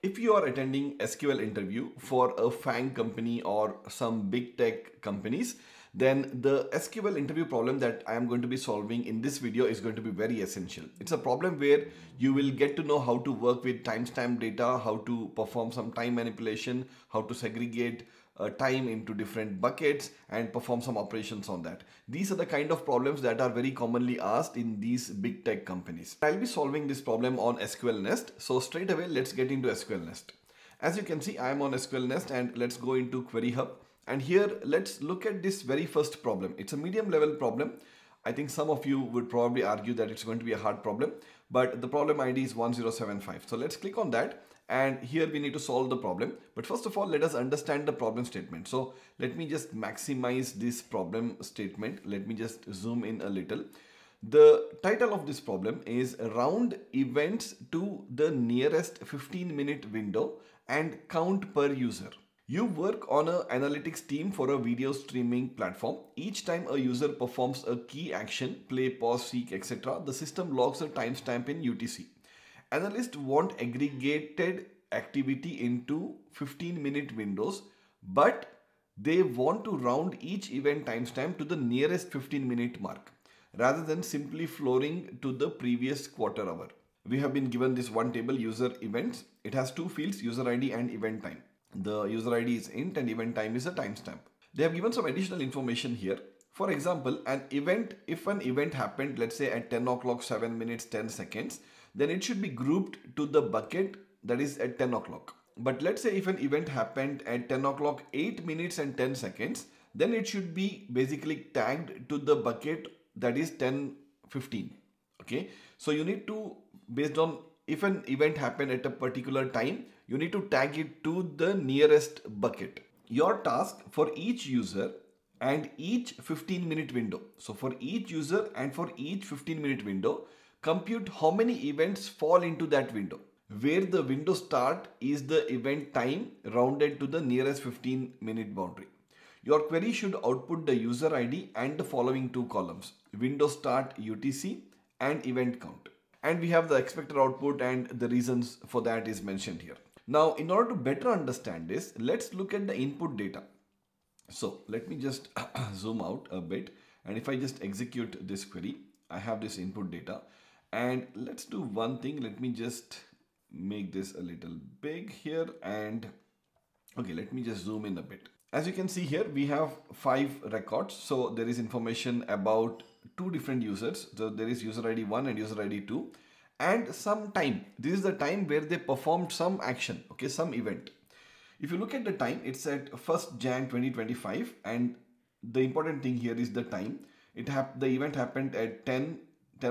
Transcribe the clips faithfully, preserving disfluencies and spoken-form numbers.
If you are attending S Q L interview for a FAANG company or some big tech companies, then the S Q L interview problem that I am going to be solving in this video is going to be very essential. It's a problem where you will get to know how to work with timestamp data, how to perform some time manipulation, how to segregate uh, time into different buckets and perform some operations on that. These are the kind of problems that are very commonly asked in these big tech companies. I'll be solving this problem on SQLNest. So straight away, let's get into SQLNest. As you can see, I am on SQLNest and let's go into Query Hub. And here, let's look at this very first problem. It's a medium level problem. I think some of you would probably argue that it's going to be a hard problem, but the problem I D is one zero seven five. So let's click on that. And here we need to solve the problem. But first of all, let us understand the problem statement. So let me just maximize this problem statement. Let me just zoom in a little. The title of this problem is round events to the nearest fifteen minute window and count per user. You work on an analytics team for a video streaming platform. Each time a user performs a key action, play, pause, seek, et cetera, the system logs a timestamp in U T C. Analysts want aggregated activity into fifteen minute windows, but they want to round each event timestamp to the nearest fifteen minute mark, rather than simply flooring to the previous quarter hour. We have been given this one table, user events. It has two fields, user I D and event time. The user I D is int and event time is a timestamp. They have given some additional information here. For example, an event, if an event happened, let's say at ten o'clock, seven minutes, ten seconds, then it should be grouped to the bucket that is at ten o'clock. But let's say if an event happened at ten o'clock, eight minutes and ten seconds, then it should be basically tagged to the bucket that is ten fifteen. Okay, so you need to, based on if an event happened at a particular time, you need to tag it to the nearest bucket. Your task for each user and each fifteen minute window. So for each user and for each fifteen minute window, compute how many events fall into that window. Where the window start is the event time rounded to the nearest fifteen minute boundary. Your query should output the user I D and the following two columns, window start U T C and event count. And we have the expected output and the reasons for that is mentioned here. Now, in order to better understand this, let's look at the input data. So let me just zoom out a bit. And if I just execute this query, I have this input data. And let's do one thing. Let me just make this a little big here. And okay, let me just zoom in a bit. As you can see here, we have five records. So there is information about two different users. So there is user I D one and user I D two and some time. This is the time where they performed some action, okay, some event. If you look at the time, it's at first Jan twenty twenty-five. And the important thing here is the time. It hap the event happened at ten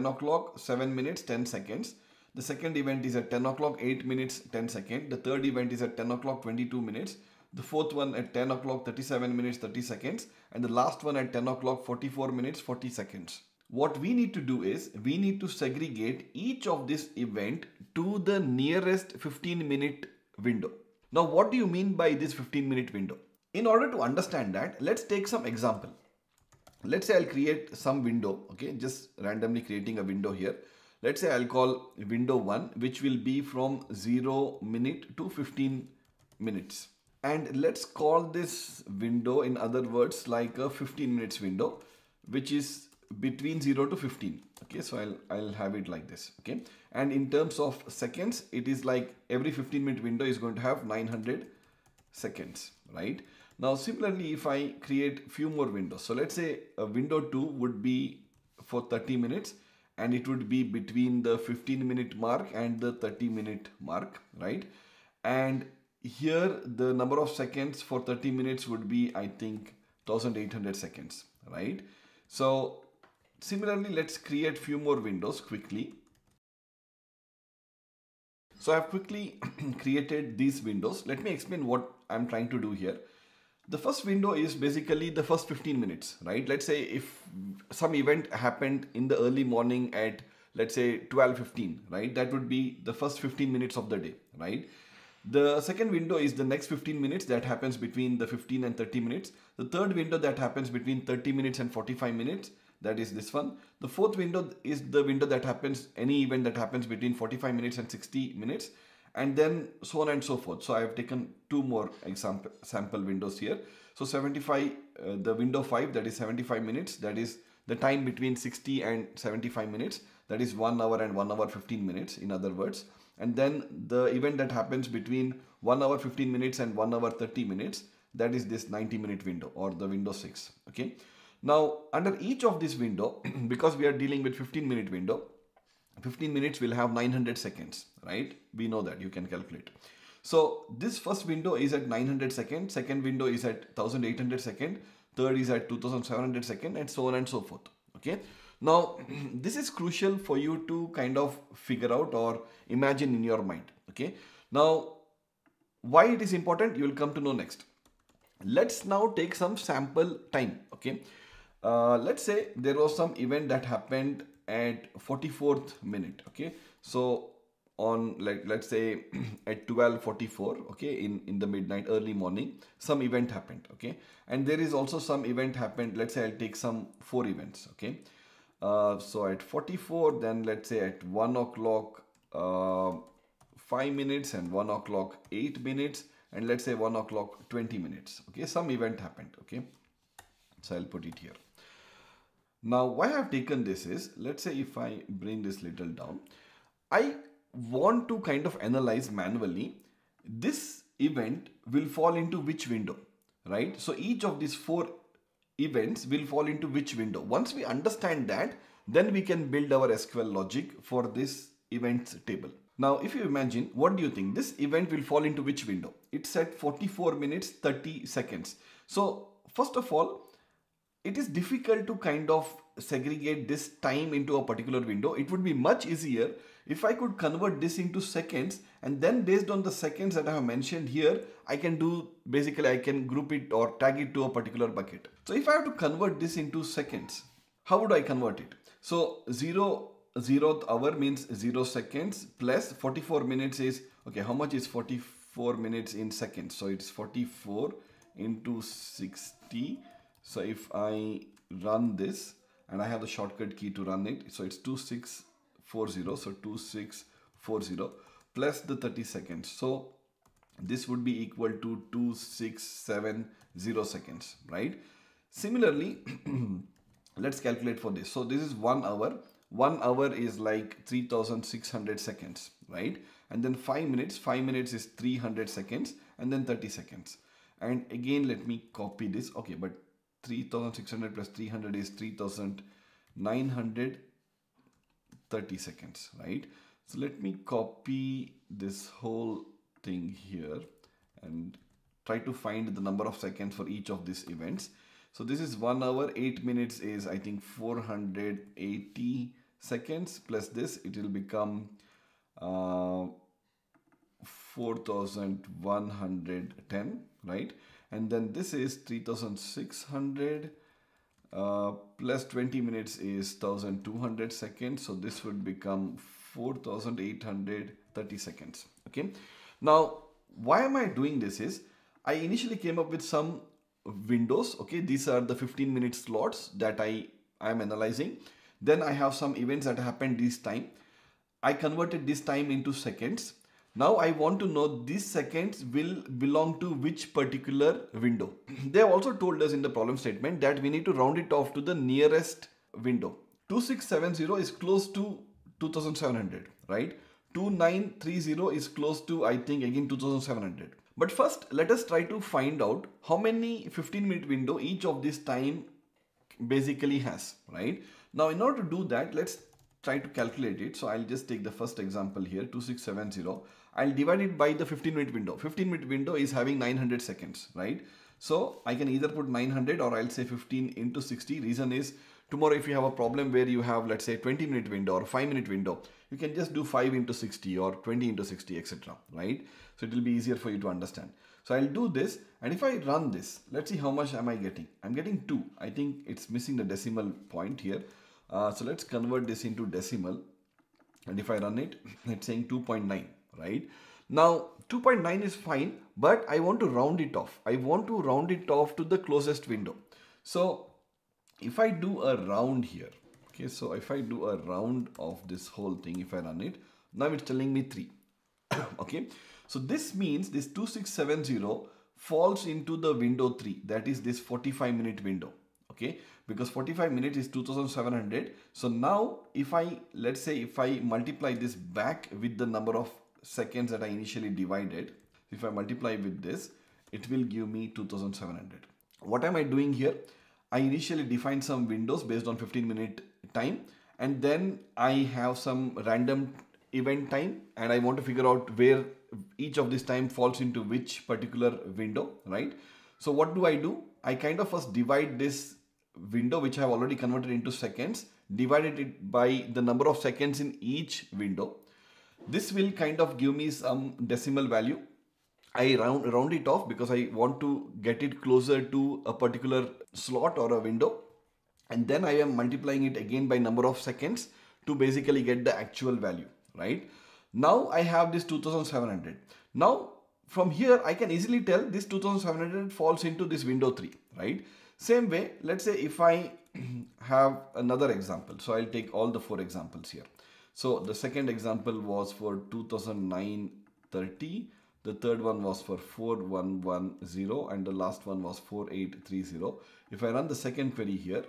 o'clock, seven minutes, ten seconds. The second event is at ten o'clock, eight minutes, ten seconds. The third event is at ten o'clock, twenty-two minutes. The fourth one at ten o'clock, thirty-seven minutes, thirty seconds. And the last one at ten o'clock, forty-four minutes, forty seconds. What we need to do is we need to segregate each of this event to the nearest fifteen minute window. Now, what do you mean by this fifteen minute window? In order to understand that, let's take some example. Let's say I'll create some window. Okay, just randomly creating a window here. Let's say I'll call window one, which will be from zero minute to fifteen minutes. And let's call this window, in other words, like a fifteen minutes window, which is between zero to fifteen. Okay, so I'll, I'll have it like this. Okay, and in terms of seconds, it is like every fifteen minute window is going to have nine hundred seconds, right? Now, similarly, if I create few more windows, so let's say a window two would be for thirty minutes and it would be between the fifteen minute mark and the thirty minute mark, right? And here, the number of seconds for thirty minutes would be, I think, one thousand eight hundred seconds, right? So similarly, let's create few more windows quickly. So I've quickly created these windows. Let me explain what I'm trying to do here. The first window is basically the first fifteen minutes, right? Let's say if some event happened in the early morning at, let's say twelve fifteen, right? That would be the first fifteen minutes of the day, right? The second window is the next fifteen minutes that happens between the fifteen and thirty minutes. The third window that happens between thirty minutes and forty-five minutes, that is this one. The fourth window is the window that happens, any event that happens between forty-five minutes and sixty minutes. and then so on and so forth. So I have taken two more example sample windows here. So seventy-five, uh, the window five, that is seventy-five minutes, that is the time between sixty and seventy-five minutes, that is one hour and one hour fifteen minutes in other words. And then the event that happens between one hour fifteen minutes and one hour thirty minutes, that is this ninety minute window or the window six. Okay. Now under each of this window, because we are dealing with fifteen minute window, fifteen minutes will have nine hundred seconds, right? We know that, you can calculate. So this first window is at nine hundred seconds, second window is at one thousand eight hundred seconds, third is at two thousand seven hundred seconds, and so on and so forth. Okay. Now this is crucial for you to kind of figure out or imagine in your mind. Okay. Now why it is important, you will come to know next. Let's now take some sample time. Okay. Uh, let's say there was some event that happened at forty-fourth minute. Okay. So on, like, let's say at twelve forty-four, okay, in, in the midnight, early morning, some event happened. Okay. And there is also some event happened. Let's say I'll take some four events. Okay. Uh, so at forty-four, then let's say at one o'clock, uh, five minutes, and one o'clock, eight minutes, and let's say one o'clock, twenty minutes. Okay. Some event happened. Okay. So I'll put it here. Now why I've taken this is, let's say if I bring this little down, I want to kind of analyze manually, this event will fall into which window, right? So each of these four events will fall into which window. Once we understand that, then we can build our S Q L logic for this events table. Now, if you imagine, what do you think? This event will fall into which window? It's at forty-four minutes, thirty seconds. So first of all, it is difficult to kind of segregate this time into a particular window. It would be much easier if I could convert this into seconds, and then based on the seconds that I have mentioned here, I can do, basically I can group it or tag it to a particular bucket. So if I have to convert this into seconds, how would I convert it? So zero, zeroth hour means zero seconds plus forty-four minutes is, okay, how much is forty-four minutes in seconds? So it's forty-four into sixty. So if I run this, and I have the shortcut key to run it, so it's two six four zero, so two six four zero plus the thirty seconds. So this would be equal to two six seven zero seconds, right? Similarly, let's calculate for this. So this is one hour. One hour is like three thousand six hundred seconds, right? And then five minutes, five minutes is three hundred seconds, and then thirty seconds. And again, let me copy this. Okay, but three thousand six hundred plus three hundred is three thousand nine hundred. thirty seconds, right? So let me copy this whole thing here and try to find the number of seconds for each of these events. So this is one hour, eight minutes is I think four hundred eighty seconds plus this, it will become uh, four thousand one hundred ten, right? And then this is three thousand six hundred. Uh, plus twenty minutes is one thousand two hundred seconds. So this would become four thousand eight hundred thirty seconds. Okay. Now, why am I doing this is, I initially came up with some windows. Okay. These are the fifteen minute slots that I am analyzing. Then I have some events that happened this time. I converted this time into seconds. Now I want to know these seconds will belong to which particular window. They have also told us in the problem statement that we need to round it off to the nearest window. two six seven zero is close to two thousand seven hundred, right? two nine three zero is close to, I think, again two thousand seven hundred. But first, let us try to find out how many fifteen minute window each of this time basically has, right? Now in order to do that, let's try to calculate it. So I'll just take the first example here, two six seven zero. I'll divide it by the fifteen minute window. fifteen minute window is having nine hundred seconds, right? So I can either put nine hundred or I'll say fifteen into sixty. Reason is, tomorrow if you have a problem where you have, let's say, twenty minute window or five minute window, you can just do five into sixty or twenty into sixty, et cetera, right? So it will be easier for you to understand. So I'll do this, and if I run this, let's see how much am I getting. I'm getting two. I think it's missing the decimal point here. Uh, so let's convert this into decimal, and if I run it, it's saying two point nine, right? Now two point nine is fine, but I want to round it off. I want to round it off to the closest window. So if I do a round here, okay, so if I do a round of this whole thing, if I run it, now it's telling me three. Okay, so this means this two six seven zero falls into the window three, that is this forty-five minute window. Okay, because forty-five minutes is two thousand seven hundred. So now if I, let's say if I multiply this back with the number of seconds that I initially divided, if I multiply with this, it will give me two thousand seven hundred. What am I doing here? I initially defined some windows based on fifteen minute time, and then I have some random event time, and I want to figure out where each of this time falls into which particular window, right? So what do I do? I kind of first divide this window, which I have already converted into seconds, divided it by the number of seconds in each window. This will kind of give me some decimal value. I round, round it off because I want to get it closer to a particular slot or a window. And then I am multiplying it again by number of seconds to basically get the actual value, right? Now I have this two thousand seven hundred. Now from here, I can easily tell this two thousand seven hundred falls into this window three, right? Same way, let's say if I have another example, so I'll take all the four examples here. So the second example was for two thousand nine thirty. The third one was for four one one zero, and the last one was four eight three zero. If I run the second query here,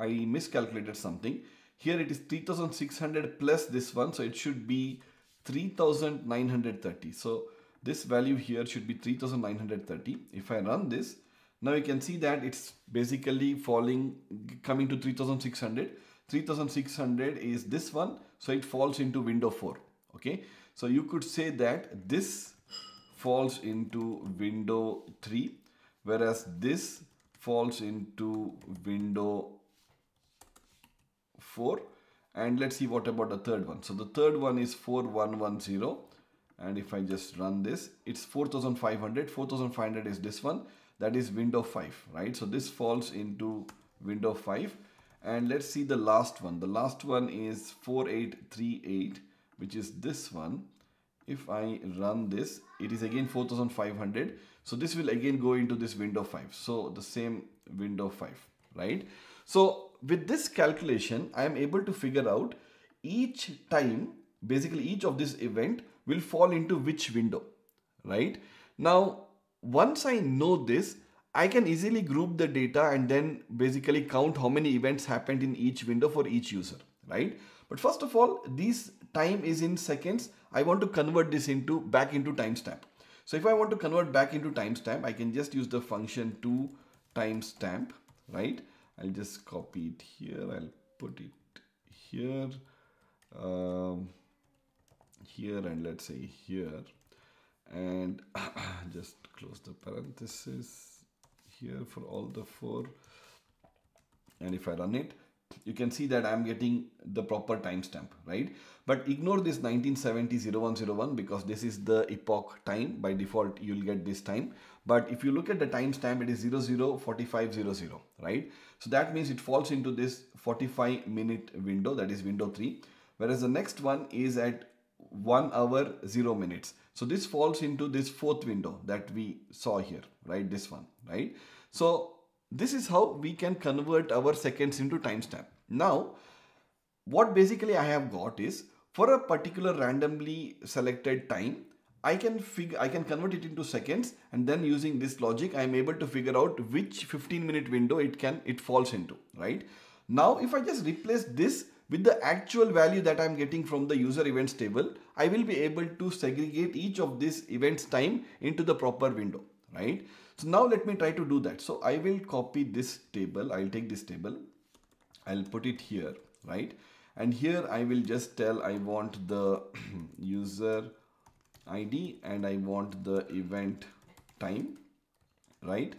I miscalculated something. Here it is three thousand six hundred plus this one, so it should be three thousand nine hundred thirty. So this value here should be three thousand nine hundred thirty. If I run this, now you can see that it's basically falling, coming to three thousand six hundred. three thousand six hundred is this one, so it falls into window four. Okay, so you could say that this falls into window three, whereas this falls into window four. And let's see what about the third one. So the third one is four one one zero. And if I just run this, it's four thousand five hundred. four thousand five hundred is this one. That is window five, right? So this falls into window five. And let's see the last one. The last one is four eight three eight. Which is this one. If I run this, it is again four thousand five hundred. So this will again go into this window five. So the same window five, right? So with this calculation, I am able to figure out each time, basically each of this event will fall into which window, right? Now, once I know this, I can easily group the data and then basically count how many events happened in each window for each user, right? But first of all, this time is in seconds. I want to convert this into back into timestamp. So if I want to convert back into timestamp, I can just use the function to timestamp, right? I'll just copy it here. I'll put it here, um, here, and let's say here, and just close the parenthesis here for all the four. And if I run it, you can see that I'm getting the proper timestamp, right? But ignore this nineteen seventy oh one oh one because this is the epoch time. By default, you'll get this time. But if you look at the timestamp, it is zero zero forty-five zero zero, right? So that means it falls into this forty-five minute window, that is window three. Whereas the next one is at one hour zero minutes. So this falls into this fourth window that we saw here, right? This one, right? So this is how we can convert our seconds into timestamp. Now, what basically I have got is for a particular randomly selected time, I can figure, I can convert it into seconds, and then using this logic, I am able to figure out which fifteen minute window it can, it falls into, right? Now, if I just replace this with the actual value that I'm getting from the user events table, I will be able to segregate each of these events time into the proper window, right? So now let me try to do that. So I will copy this table. I'll take this table. I'll put it here, right? And here I will just tell I want the user I D and I want the event time, right?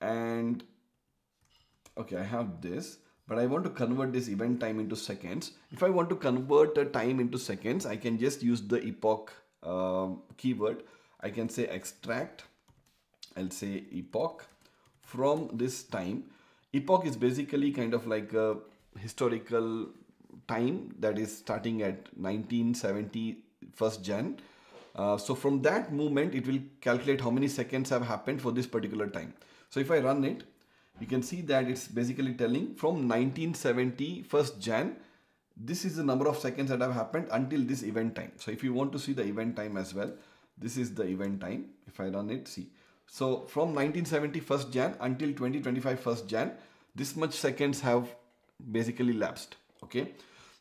And okay, I have this, but I want to convert this event time into seconds. If I want to convert a time into seconds, I can just use the epoch uh, keyword. I can say extract. I'll say epoch from this time. Epoch is basically kind of like a historical time that is starting at nineteen seventy first Jan. Uh, so from that moment, it will calculate how many seconds have happened for this particular time. So if I run it, you can see that it's basically telling from nineteen seventy first Jan, this is the number of seconds that have happened until this event time. So if you want to see the event time as well, this is the event time. If I run it, see. So from nineteen seventy first Jan until twenty twenty-five first Jan, this much seconds have basically lapsed. Okay.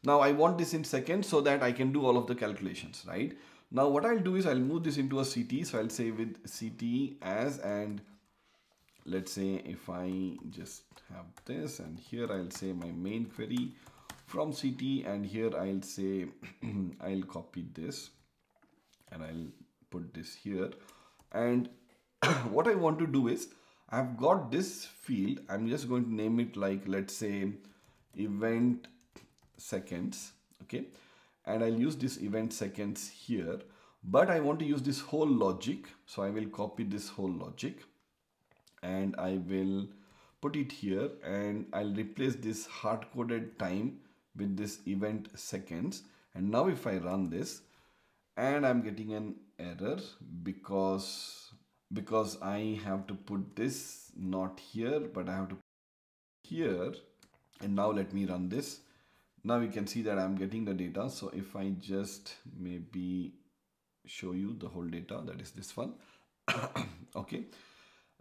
Now I want this in seconds so that I can do all of the calculations, right? Now what I'll do is I'll move this into a C T E. So I'll say with C T E as, and let's say if I just have this, and here I'll say my main query from C T E, and here I'll say, I'll copy this and I'll put this here. And what I want to do is I've got this field. I'm just going to name it like, let's say event seconds. Okay. And I'll use this event seconds here, but I want to use this whole logic. So I will copy this whole logic and I will put it here, and I'll replace this hard-coded time with this event seconds. And now if I run this, and I'm getting an error because, because I have to put this not here, but I have to put it here. And now let me run this. Now you can see that I'm getting the data. So if I just maybe show you the whole data, that is this one. Okay.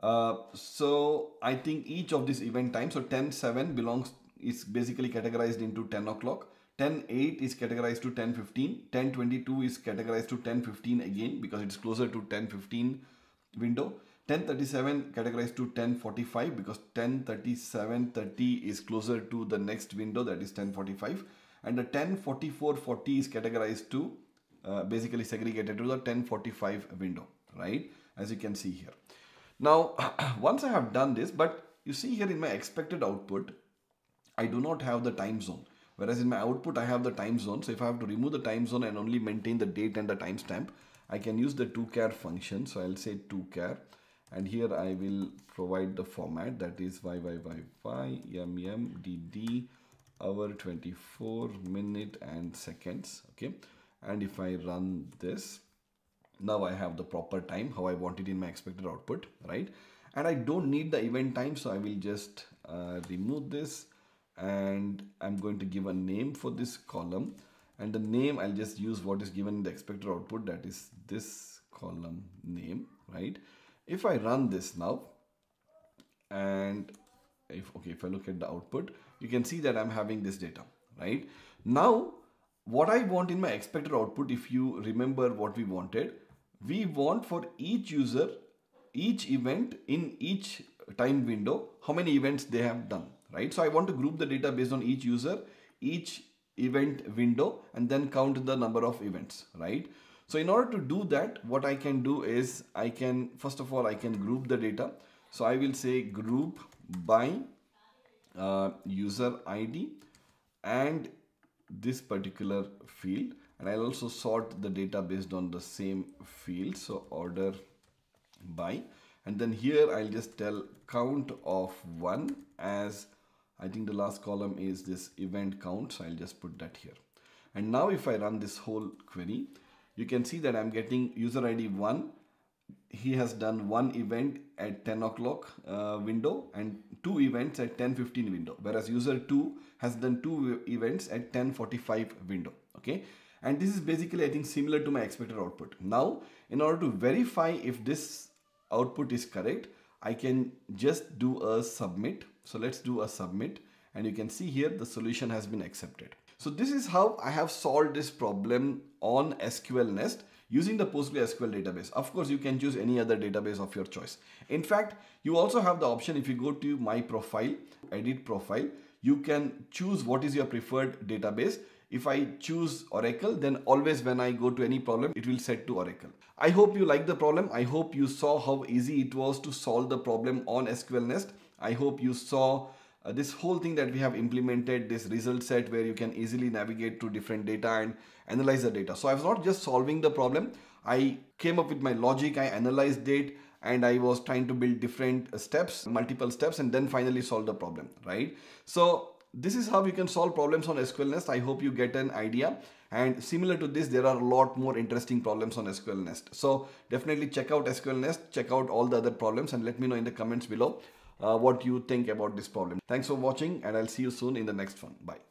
Uh, so I think each of this event time, so ten seven belongs, is basically categorized into ten o'clock, ten eight is categorized to ten fifteen, ten twenty-two is categorized to ten fifteen again because it's closer to ten fifteen window, ten thirty-seven categorized to ten forty-five because ten thirty-seven thirty is closer to the next window, that is ten forty-five, and the ten forty-four forty is categorized to uh, basically segregated to the ten forty-five window, right, as you can see here. Now, once I have done this, but you see here in my expected output, I do not have the time zone. Whereas in my output, I have the time zone. So if I have to remove the time zone and only maintain the date and the timestamp, I can use the toCar function. So I'll say toCar, and here I will provide the format, that is Y Y Y Y M M D D hour twenty-four minute and seconds. Okay. And if I run this, now I have the proper time, how I want it in my expected output, right? And I don't need the event time. So I will just uh, remove this, and I'm going to give a name for this column, and the name I'll just use what is given in the expected output, that is this column name, right? If I run this now, and if, okay, if I look at the output, you can see that I'm having this data, right? Now, what I want in my expected output, if you remember what we wanted, we want for each user, each event in each time window, how many events they have done, right? So I want to group the data based on each user, each event window, and then count the number of events, right? So in order to do that, what I can do is I can, first of all, I can group the data. So I will say group by uh, user I D and this particular field, and I'll also sort the data based on the same field. So order by, and then here I'll just tell count of one, as I think the last column is this event count. So I'll just put that here. And now if I run this whole query, you can see that I'm getting user I D one. He has done one event at ten o'clock uh, window and two events at ten fifteen window, whereas user two has done two events at ten forty-five window. Okay. And this is basically, I think, similar to my expected output. Now, in order to verify if this output is correct, I can just do a submit. So let's do a submit, and you can see here the solution has been accepted. So this is how I have solved this problem on SQLNest using the PostgreSQL database. Of course, you can choose any other database of your choice. In fact, you also have the option, if you go to my profile, edit profile, you can choose what is your preferred database. If I choose Oracle, then always when I go to any problem, it will set to Oracle. I hope you liked the problem. I hope you saw how easy it was to solve the problem on SQLNest. I hope you saw uh, this whole thing that we have implemented, this result set where you can easily navigate to different data and analyze the data. So I was not just solving the problem. I came up with my logic, I analyzed it, and I was trying to build different steps, multiple steps, and then finally solve the problem, right? So this is how you can solve problems on SQLNest. I hope you get an idea. And similar to this, there are a lot more interesting problems on SQLNest. So definitely check out SQLNest, check out all the other problems, and let me know in the comments below uh, what you think about this problem. Thanks for watching, and I'll see you soon in the next one. Bye.